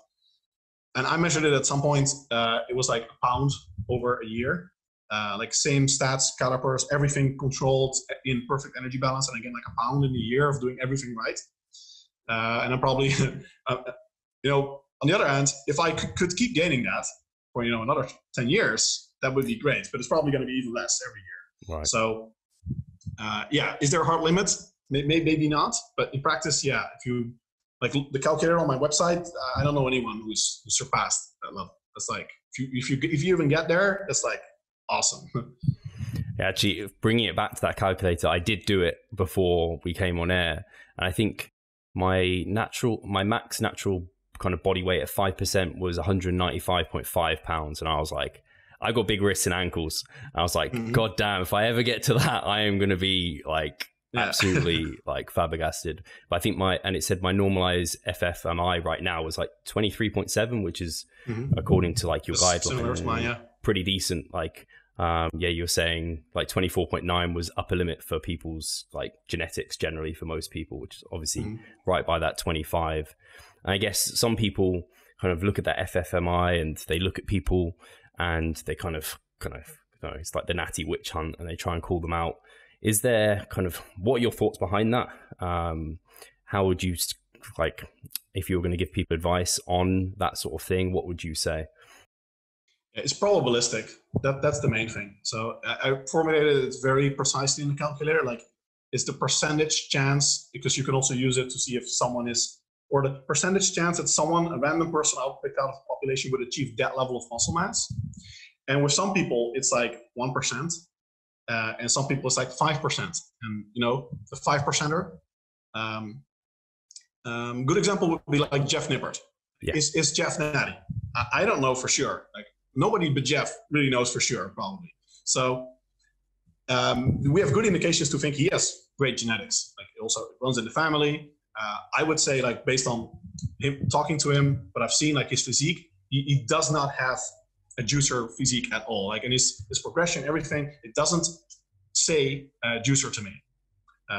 and I measured it at some point, it was like a pound over a year, like same stats, calipers, everything controlled in perfect energy balance. And again, like a pound in a year of doing everything right. And I'm probably, you know, on the other hand, if I could keep gaining that for, you know, another 10 years, that would be great, but it's probably going to be even less every year. Right. So, yeah, is there a hard limit? Maybe not, but in practice, yeah. If you, like the calculator on my website, I don't know anyone who's surpassed that level. It's like, if you even get there, it's like awesome. Yeah, actually, bringing it back to that calculator, I did do it before we came on air. And I think my max natural kind of body weight at 5% was 195.5 pounds. And I was like, I got big wrists and ankles. I was like, mm-hmm. God damn, if I ever get to that, I am going to be like, absolutely like flabbergasted. But I think and it said my normalized FFMI right now was like 23.7, which is mm-hmm. according to like your guideline, yeah. Pretty decent. Like, yeah, you were saying like 24.9 was upper limit for people's like genetics generally for most people, which is obviously mm-hmm. right by that 25. I guess some people kind of look at that FFMI and they look at people and they kind of, you know, it's like the natty witch hunt and they try and call them out. Is there kind of, what are your thoughts behind that? How would you, like, if you were going to give people advice on that sort of thing, what would you say? It's probabilistic. That's the main thing. So I formulated it very precisely in the calculator. Like is the percentage chance, because you can also use it to see if someone is, or the percentage chance that someone, a random person picked out of the population, would achieve that level of muscle mass. And with some people, it's like 1%. And some people, it's like 5%. And, you know, the 5%er. Good example would be like Jeff Nippard. Yeah. Is Jeff natty? I don't know for sure. Like, nobody but Jeff really knows for sure, probably. So we have good indications to think he has great genetics. Like, it also runs in the family. I would say, like, based on him talking to him, but I've seen like his physique, he does not have a juicer physique at all. Like, and his progression, everything, it doesn't say juicer to me.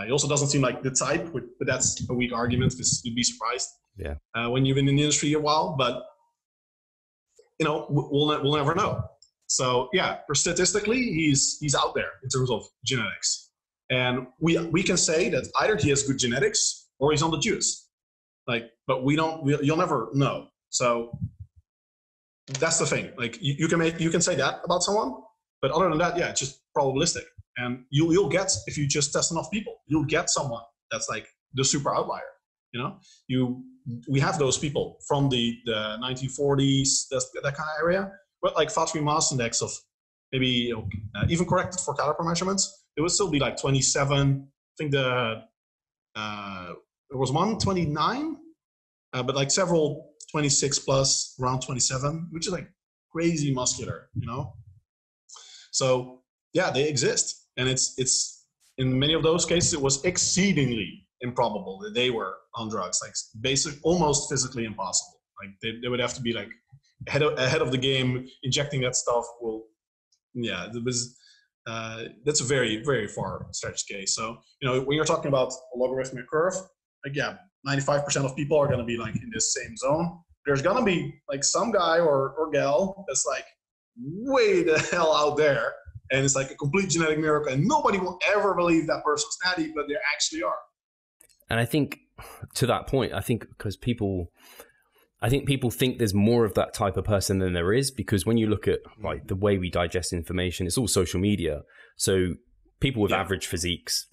He also doesn't seem like the type, but that's a weak argument because you'd be surprised. Yeah. When you've been in the industry a while, but you know, we'll never know. So yeah, statistically, he's out there in terms of genetics, and we can say that either he has good genetics or he's on the juice. Like, but you'll never know. So that's the thing. Like, you can say that about someone, but other than that, yeah, it's just probabilistic. And you'll get, if you just test enough people, you'll get someone that's like the super outlier. You know, we have those people from the 1940s, that kind of area. But like fat-free mass index of maybe, you know, even corrected for caliper measurements, it would still be like 27. I think there was one 29, but like several 26 plus, around 27, which is like crazy muscular, you know. So yeah, they exist, and it's in many of those cases it was exceedingly improbable that they were on drugs, like basic, almost physically impossible. Like they would have to be like ahead of the game, injecting that stuff. Well, yeah, there was, that's a very, very far stretched case. So, you know, when you're talking about a logarithmic curve, like, yeah, 95% of people are going to be like in this same zone. There's going to be like some guy or gal that's like way the hell out there, and it's like a complete genetic miracle, and nobody will ever believe that person's natty, but they actually are. And I think to that point, I think people think there's more of that type of person than there is, because when you look at like the way we digest information, it's all social media. So people with average physiques,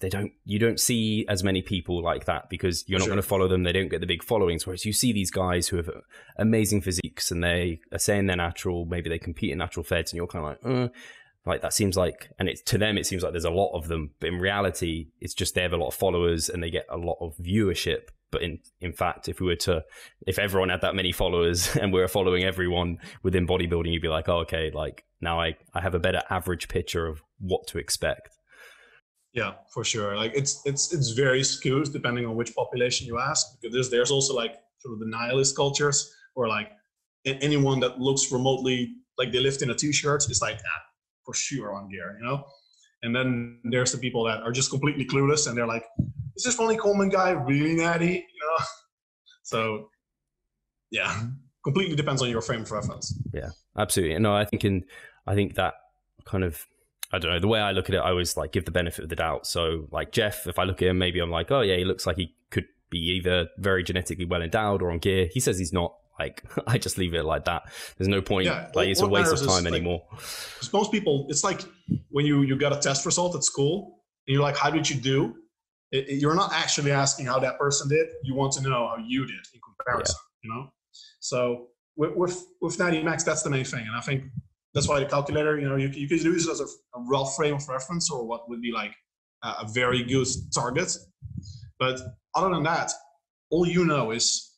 you don't see as many people like that, because you're not going to follow them. They don't get the big followings. Whereas you see these guys who have amazing physiques and they are saying they're natural, maybe they compete in natural feds, and you're kind of like, like that seems like, and it's to them, it seems like there's a lot of them, but in reality, it's just, they have a lot of followers and they get a lot of viewership. But in fact, if everyone had that many followers and we were following everyone within bodybuilding, you'd be like, oh, okay, like now I have a better average picture of what to expect. Yeah, for sure. Like it's very skewed depending on which population you ask, because there's also like sort of the nihilist cultures, or like anyone that looks remotely like they lived in a t-shirt is like, ah, for sure on gear, you know. And then there's the people that are just completely clueless, and they're like, is this Ronnie Coleman guy really natty? You know? So yeah, completely depends on your frame of reference. Yeah, absolutely. No, I think that kind of, I don't know, the way I look at it, I always like give the benefit of the doubt. So like Jeff, if I look at him, maybe I'm like, oh yeah, he looks like he could be either very genetically well endowed or on gear. He says he's not. Like, I just leave it like that. There's no point. Yeah, like, it's a waste of time anymore. Like, most people, it's like when you got a test result at school and you're like, how did you do? You're not actually asking how that person did. You want to know how you did in comparison, you know? So with natty max, that's the main thing. And I think that's why the calculator, you know, you could use it as a rough frame of reference, or what would be like a very good target. But other than that, all you know is,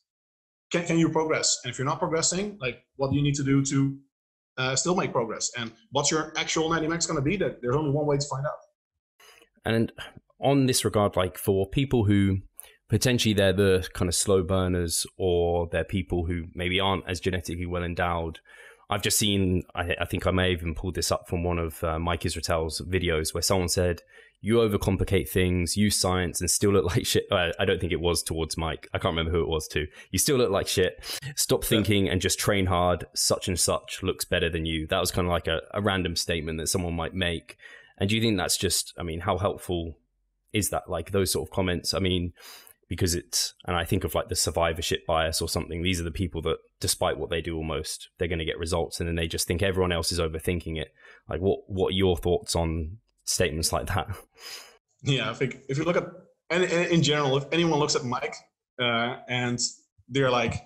can you progress? And if you're not progressing, like, what do you need to do to still make progress? And what's your actual natty max going to be? That there's only one way to find out. And on this regard, like for people who potentially they're the kind of slow burners, or they're people who maybe aren't as genetically well endowed, I've just seen, I think I may have even pulled this up from one of Mike Israetel's videos, where someone said, you overcomplicate things, use science, and still look like shit. I don't think it was towards Mike. I can't remember who it was to. You still look like shit. Stop thinking and just train hard. Such and such looks better than you. That was kind of like a random statement that someone might make. And do you think that's just, I mean, how helpful is that? Like those sort of comments, I mean, because it's, and I think of like the survivorship bias or something. These are the people that despite what they do almost, they're going to get results. And then they just think everyone else is overthinking it. Like what are your thoughts on statements like that? Yeah, I think if you look at, and in general, if anyone looks at Mike and they're like,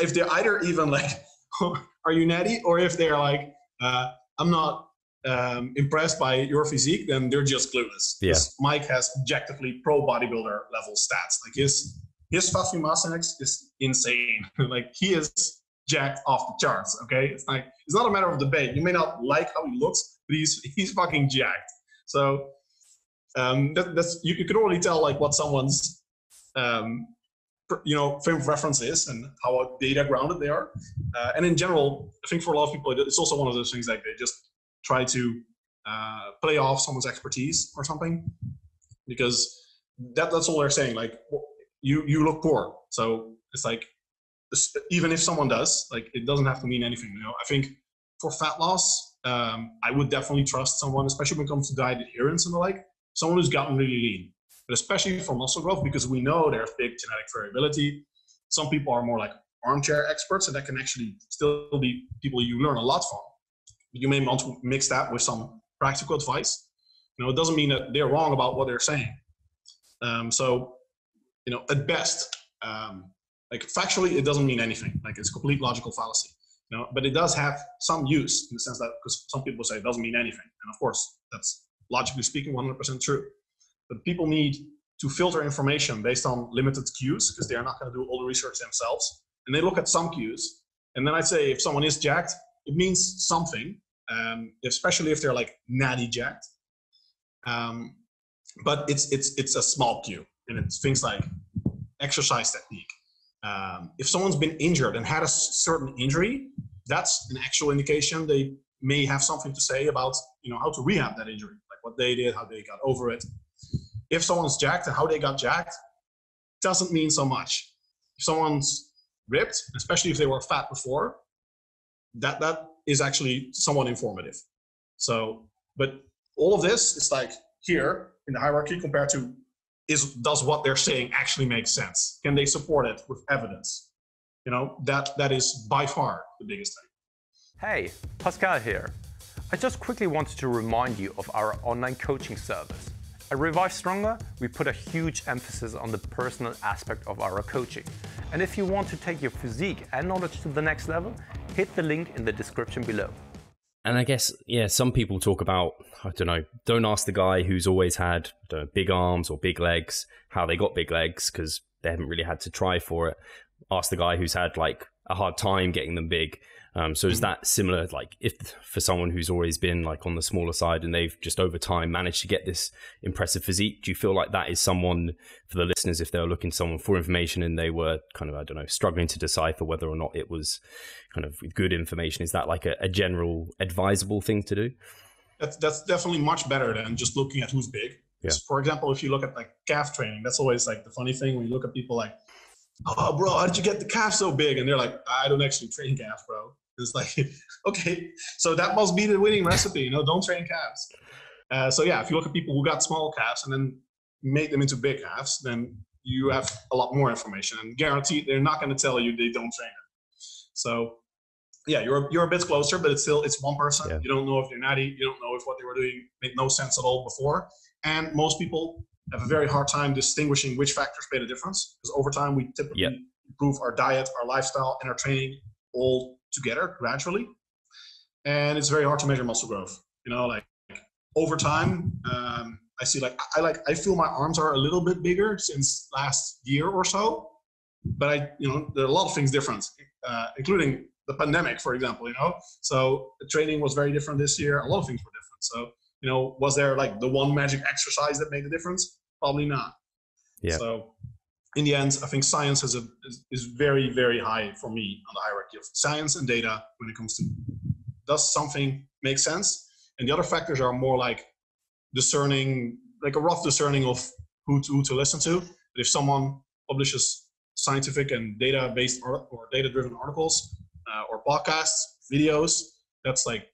if they're either even like, are you natty? Or if they're like, I'm not impressed by your physique, then they're just clueless. Yeah. Mike has objectively pro bodybuilder level stats. Like his Fafi mass index is insane. Like he is jacked off the charts. Okay. It's like, it's not a matter of debate. You may not like how he looks, but he's fucking jacked. So that's, you can already tell like what someone's, frame of reference is and how data grounded they are. And in general, I think for a lot of people, it's also one of those things like they just try to play off someone's expertise or something, because that's all they're saying. Like you look poor. So it's like, even if someone does, like it doesn't have to mean anything. You know, I think for fat loss, I would definitely trust someone, especially when it comes to diet adherence and the like, someone who's gotten really lean, but especially for muscle growth, because we know there's big genetic variability. Some people are more like armchair experts, and that can actually still be people you learn a lot from. You may want to mix that with some practical advice. You know, it doesn't mean that they're wrong about what they're saying. So, you know, at best, like factually, it doesn't mean anything. Like it's a complete logical fallacy, you know, but it does have some use in the sense that, because some people say it doesn't mean anything. And of course, that's logically speaking, 100% true. But people need to filter information based on limited cues, because they're not going to do all the research themselves. And they look at some cues. And then I'd say if someone is jacked, it means something, especially if they're like natty jacked. But it's a small cue. And it's things like exercise technique. If someone's been injured and had a certain injury, that's an actual indication they may have something to say about, you know, how to rehab that injury, like what they did, how they got over it. If someone's jacked and how they got jacked doesn't mean so much. If someone's ripped, especially if they were fat before, that is actually somewhat informative. So, but all of this is like here in the hierarchy compared to does what they're saying actually make sense? Can they support it with evidence? You know, that is by far the biggest thing. Hey, Pascal here. I just quickly wanted to remind you of our online coaching service. At Revive Stronger, we put a huge emphasis on the personal aspect of our coaching. And if you want to take your physique and knowledge to the next level, hit the link in the description below. And I guess, yeah, some people talk about, I don't know, don't ask the guy who's always had big arms or big legs how they got big legs, because they haven't really had to try for it. Ask the guy who's had like a hard time getting them big. So is that similar, like if for someone who's always been like on the smaller side and they've just over time managed to get this impressive physique, do you feel like that is someone, for the listeners, if they were looking to someone for information and they were kind of, I don't know, struggling to decipher whether or not it was kind of good information, is that like a general advisable thing to do? That's definitely much better than just looking at who's big. Yeah. So for example, if you look at like calf training, that's always like the funny thing when you look at people like, oh bro, how did you get the calf so big? And they're like, I don't actually train calf, bro. It's like, okay, so that must be the winning recipe, you know, don't train calves. So yeah, if you look at people who got small calves and then made them into big calves, then you have a lot more information, and guaranteed they're not going to tell you they don't train them. So yeah, you're a bit closer, but it's still, it's one person. Yeah. You don't know if they're natty. You don't know if what they were doing made no sense at all before. And most people have a very hard time distinguishing which factors made a difference, because over time we typically improve our diet, our lifestyle, and our training all together gradually. And it's very hard to measure muscle growth, you know, like over time. I see I feel my arms are a little bit bigger since last year or so, but I, you know, there are a lot of things different, including the pandemic, for example, you know, so the training was very different this year. A lot of things were different. So, you know, was there like the one magic exercise that made the difference? Probably not. Yeah. So in the end, I think science is very, very high for me on the hierarchy of science and data when it comes to, does something make sense? And the other factors are more like discerning, like a rough discerning of who to listen to. But if someone publishes scientific and data-based or data-driven articles or podcasts, videos, that's like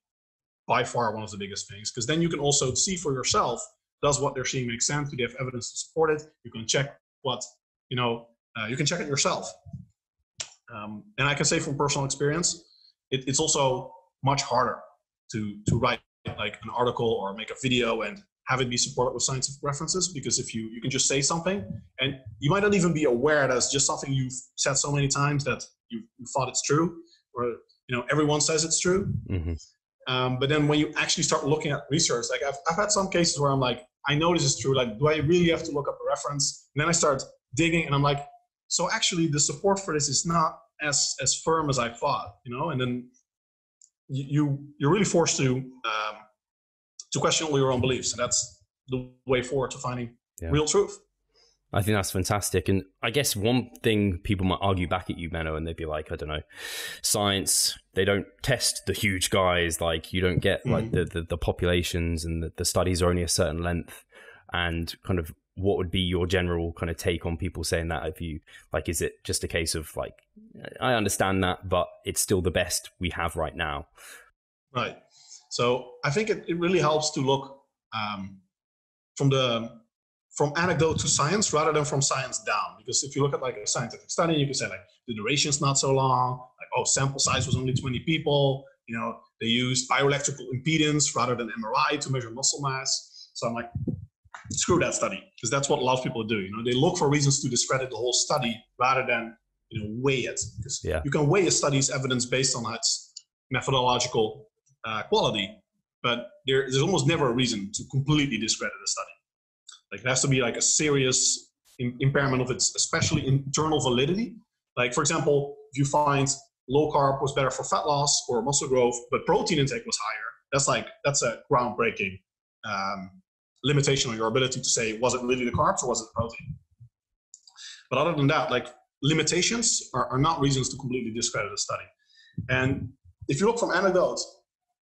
by far one of the biggest things, because then you can also see for yourself, does what they're seeing make sense? Do they have evidence to support it? You can check what, you know, you can check it yourself. And I can say from personal experience, it's also much harder to write like an article or make a video and have it be supported with scientific references, because if you can just say something and you might not even be aware that it's just something you've said so many times that you thought it's true, or, you know, everyone says it's true. Mm-hmm. But then when you actually start looking at research, like I've had some cases where I'm like, I know this is true. Like, do I really have to look up a reference? And then I start digging and I'm like, so actually the support for this is not as firm as I thought, you know? And then you're really forced to question all your own beliefs. And that's the way forward to finding real truth. I think that's fantastic. And I guess one thing people might argue back at you, Menno, and they'd be like, I don't know, science, they don't test the huge guys. Like, you don't get like the populations, and the studies are only a certain length. And kind of what would be your general kind of take on people saying that? If you like, is it just a case of like, I understand that, but it's still the best we have right now? Right. So I think it really helps to look from anecdote to science rather than from science down. Because if you look at like a scientific study, you can say like the duration's not so long, like, oh, sample size was only 20 people, you know, they used bioelectrical impedance rather than MRI to measure muscle mass. So I'm like, screw that study, because that's what a lot of people do. You know, they look for reasons to discredit the whole study rather than, you know, weigh it. Because you can weigh a study's evidence based on its methodological quality, but there's almost never a reason to completely discredit a study. Like, it has to be like a serious impairment of its, especially internal validity. Like, for example, if you find low carb was better for fat loss or muscle growth, but protein intake was higher, that's a groundbreaking limitation on your ability to say, was it really the carbs or was it the protein? But other than that, like, limitations are not reasons to completely discredit a study. And if you look from anecdote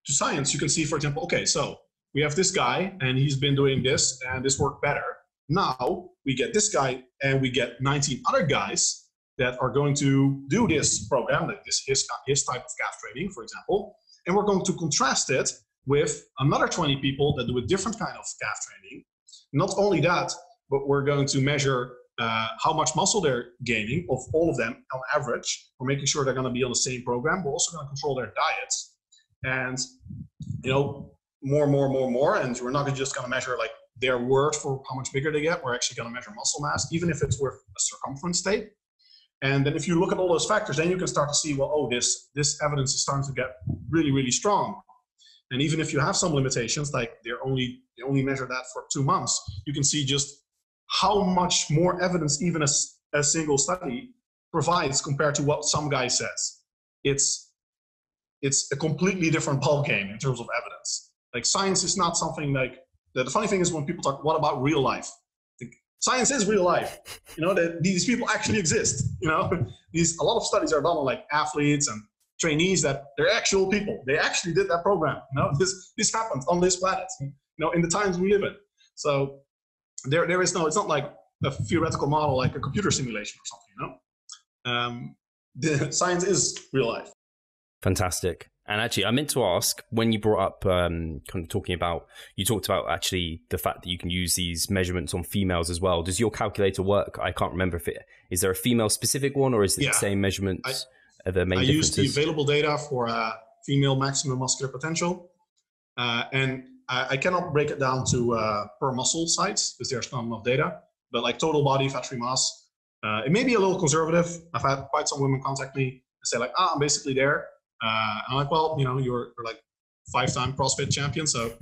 to science, you can see, for example, okay, so we have this guy and he's been doing this and this worked better. Now we get this guy and we get 19 other guys that are going to do this program, like this his type of calf training, for example, and we're going to contrast it with another 20 people that do a different kind of calf training. Not only that, but we're going to measure how much muscle they're gaining of all of them on average. We're making sure they're going to be on the same program. We're also going to control their diets, and, you know, more, and we're not just going to measure like their word for how much bigger they get. We're actually going to measure muscle mass, even if it's with a circumference tape. And then if you look at all those factors, then you can start to see, well, oh, this evidence is starting to get really, really strong. And even if you have some limitations, like they only measure that for 2 months, you can see just how much more evidence even a single study provides compared to what some guy says. It's a completely different ballgame in terms of evidence. Like, science is not something like that. The funny thing is when people talk, what about real life? Like, science is real life. You know, that these people actually exist. You know, a lot of studies are done on like athletes and trainees that they're actual people. They actually did that program. You know, this happened on this planet, you know, in the times we live in. So there is no, it's not like a theoretical model, like a computer simulation or something, you know? The science is real life. Fantastic. And actually, I meant to ask, when you brought up kind of you talked about actually the fact that you can use these measurements on females as well. Does your calculator work? I can't remember is there a female specific one, or is it the same measurements? I use the available data for female maximum muscular potential. And I cannot break it down to per muscle sites because there's not enough data, but like total body fat free mass, it may be a little conservative. I've had quite some women contact me and say like, I'm basically there. I'm like, well, you know, you're like 5-time CrossFit champion, so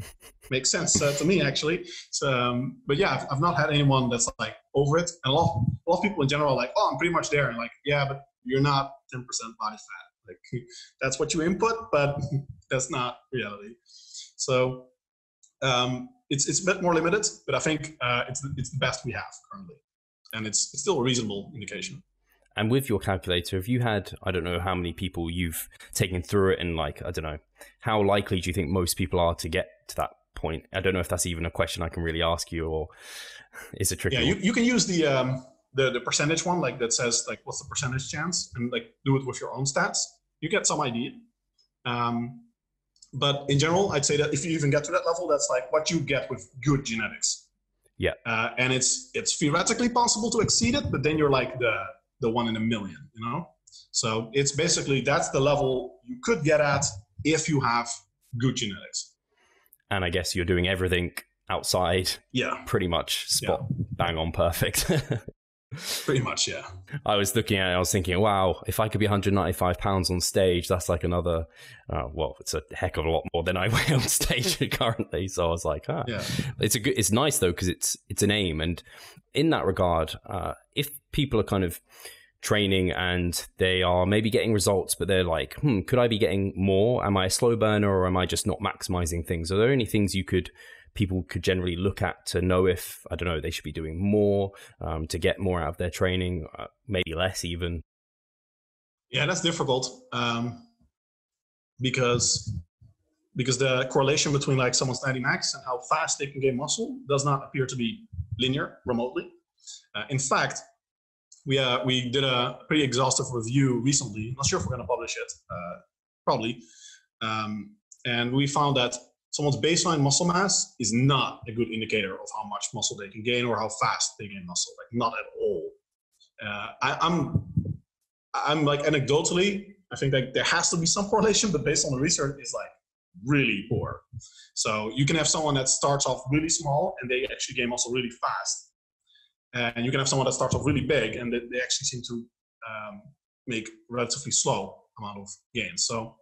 makes sense to me actually. So, but yeah, I've not had anyone that's like over it. And a lot of people in general are like, oh, I'm pretty much there. And like, yeah, but you're not 10% body fat. Like, that's what you input, but that's not reality. So it's a bit more limited, but I think it's the best we have currently, and it's still a reasonable indication. And with your calculator, have you had, I don't know how many people you've taken through it, and like, I don't know, how likely do you think most people are to get to that point? I don't know if that's even a question I can really ask you, or it's a tricky one. You can use the percentage one, like that says like, what's the percentage chance, and like do it with your own stats. You get some idea. But in general, I'd say that if you even get to that level, that's like what you get with good genetics. Yeah. And it's theoretically possible to exceed it, but then you're like the 1 in a million, you know? So it's basically, that's the level you could get at if you have good genetics. And I guess you're doing everything outside. Yeah. Pretty much spot bang on perfect. Pretty much, yeah. I was looking at it, I was thinking, wow, if I could be 195 pounds on stage, that's like another, well, it's a heck of a lot more than I weigh on stage currently. So I was like, yeah. It's a good, it's nice though, because it's an aim. And in that regard, if people are kind of training and they are maybe getting results, but they're like, could I be getting more? Am I a slow burner, or am I just not maximizing things? Are there any things people could generally look at to know if, I don't know, they should be doing more to get more out of their training, maybe less even? Yeah, that's difficult because the correlation between like someone's 90 max and how fast they can gain muscle does not appear to be linear remotely. In fact, we did a pretty exhaustive review recently. Not sure if we're going to publish it, probably. And we found that someone's baseline muscle mass is not a good indicator of how much muscle they can gain or how fast they gain muscle, like not at all. I'm like anecdotally, I think like there has to be some correlation, but based on the research is like really poor. So you can have someone that starts off really small and they actually gain muscle really fast. And you can have someone that starts off really big and they actually seem to make relatively slow amount of gains. So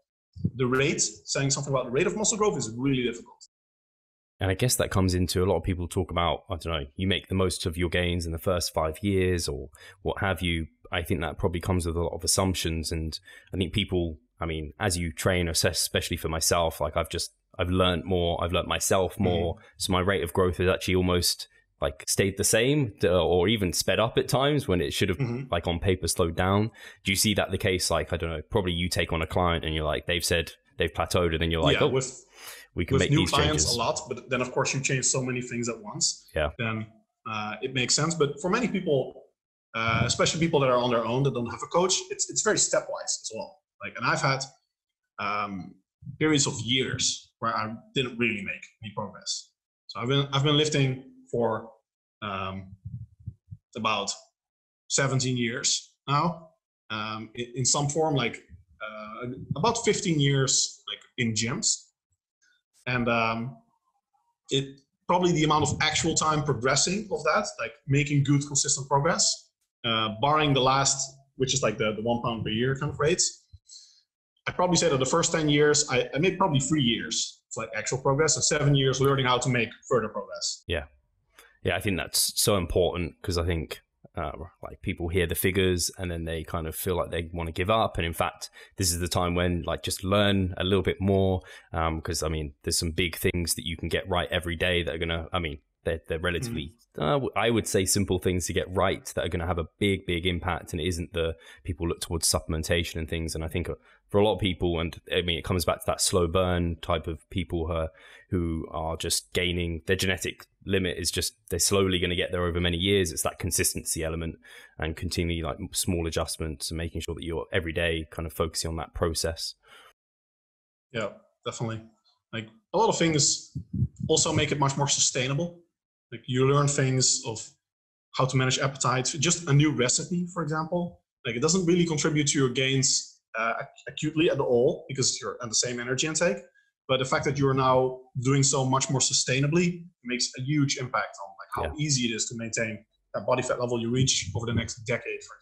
the rate, saying something about the rate of muscle growth is really difficult. And I guess that comes into a lot of people talk about, I don't know, you make the most of your gains in the first 5 years or what have you. I think that probably comes with a lot of assumptions. And I think people, I mean, as you train, especially for myself, like I've learned more, I've learned myself more. So my rate of growth is actually almost like stayed the same or even sped up at times when it should have like on paper slowed down. Do you see that the case? Like, I don't know, probably you take on a client and you're like, they've said they've plateaued, and then you're like, we can make these changes. With new clients a lot, but then of course you change so many things at once. Yeah. Then it makes sense. But for many people, especially people that are on their own, that don't have a coach, it's very stepwise as well. Like, and I've had periods of years where I didn't really make any progress. So I've been lifting for about 17 years now, in some form, like about 15 years, like in gyms, and it probably the amount of actual time progressing of that, like making good consistent progress, barring the last, which is like the 1 pound per year kind of rates. I'd probably say that the first 10 years, I made probably 3 years of like actual progress, and 7 years learning how to make further progress. Yeah. Yeah, I think that's so important because I think like people hear the figures and then they kind of feel like they want to give up. And in fact, this is the time when like just learn a little bit more because, I mean, there's some big things that you can get right every day that are going to, I mean, they're relatively, I would say simple things to get right that are going to have a big, big impact. And it isn't the people look towards supplementation and things. And I think for a lot of people, and I mean, it comes back to that slow burn type of people who are just gaining their genetic limit is just, they're slowly going to get there over many years. It's that consistency element and continually like small adjustments and making sure that you're every day kind of focusing on that process. Yeah, definitely. Like a lot of things also make it much more sustainable. Like you learn things of how to manage appetite, just a new recipe, for example. Like it doesn't really contribute to your gains acutely at all because you're at the same energy intake. But the fact that you're now doing so much more sustainably makes a huge impact on like how easy it is to maintain that body fat level you reach over the next decade, for example.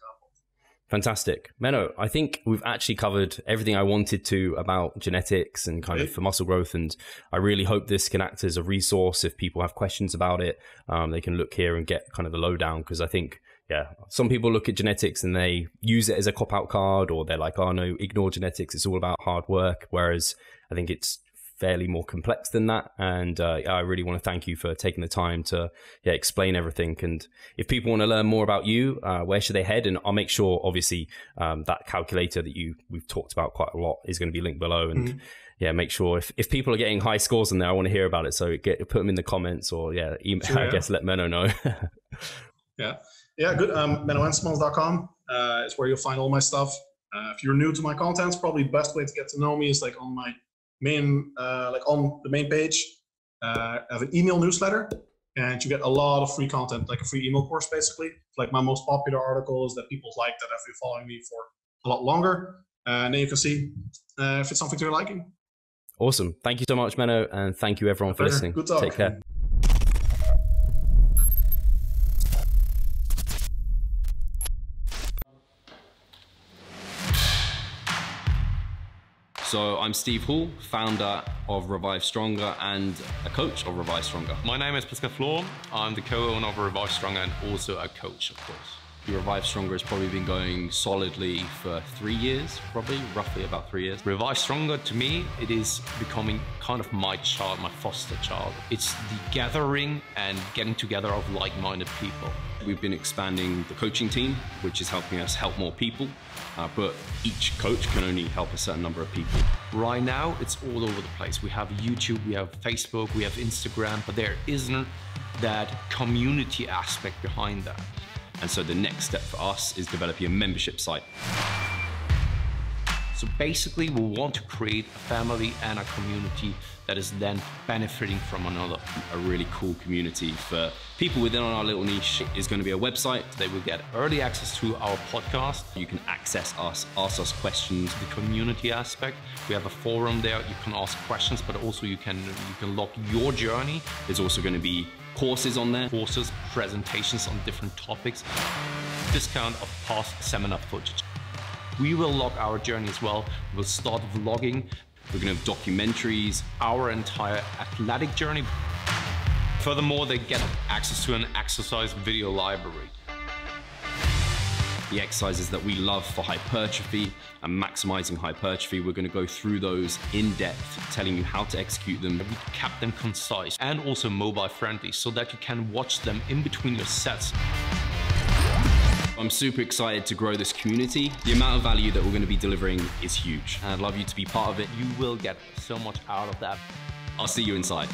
Fantastic. Menno, I think we've actually covered everything I wanted to about genetics and kind of for muscle growth. And I really hope this can act as a resource. If people have questions about it, they can look here and get kind of the lowdown because I think some people look at genetics and they use it as a cop-out card or they're like, oh no, ignore genetics. It's all about hard work. Whereas I think it's fairly more complex than that. And I really want to thank you for taking the time to explain everything. And if people want to learn more about you, where should they head? And I'll make sure, obviously, that calculator that we've talked about quite a lot is going to be linked below. And make sure if people are getting high scores in there, I want to hear about it. So put them in the comments or email, I guess let Menno know. Yeah, good. MennoHenselmans.com is where you'll find all my stuff. If you're new to my contents, probably best way to get to know me is like on my main, like on the main page. I have an email newsletter, and you get a lot of free content, like a free email course, basically. Like my most popular articles that people like that have been following me for a lot longer, and then you can see if it's something to your liking. Awesome. Thank you so much, Menno, and thank you everyone for listening. Good talk. Take care. So I'm Steve Hall, founder of Revive Stronger and a coach of Revive Stronger. My name is Pascal Flor. I'm the co-owner of Revive Stronger and also a coach, of course. Revive Stronger has probably been going solidly for 3 years, probably, roughly about 3 years. Revive Stronger, to me, it is becoming kind of my child, my foster child. It's the gathering and getting together of like-minded people. We've been expanding the coaching team, which is helping us help more people, but each coach can only help a certain number of people. Right now, it's all over the place. We have YouTube, we have Facebook, we have Instagram, but there isn't that community aspect behind that. And so the next step for us is developing a membership site. So basically, we want to create a family and a community that is then benefiting from another. A really cool community for people within our little niche is going to be a website. They will get early access to our podcast. You can access us, ask us questions. The community aspect, we have a forum there. You can ask questions, but also you can log your journey. There's also going to be courses on there, courses, presentations on different topics, discount of past seminar footage. We will log our journey as well. We'll start vlogging. We're gonna have documentaries, our entire athletic journey. Furthermore, they get access to an exercise video library. The exercises that we love for hypertrophy and maximizing hypertrophy, we're gonna go through those in depth, telling you how to execute them. We kept them concise and also mobile friendly so that you can watch them in between your sets. I'm super excited to grow this community. The amount of value that we're going to be delivering is huge. And I'd love you to be part of it. You will get so much out of that. I'll see you inside.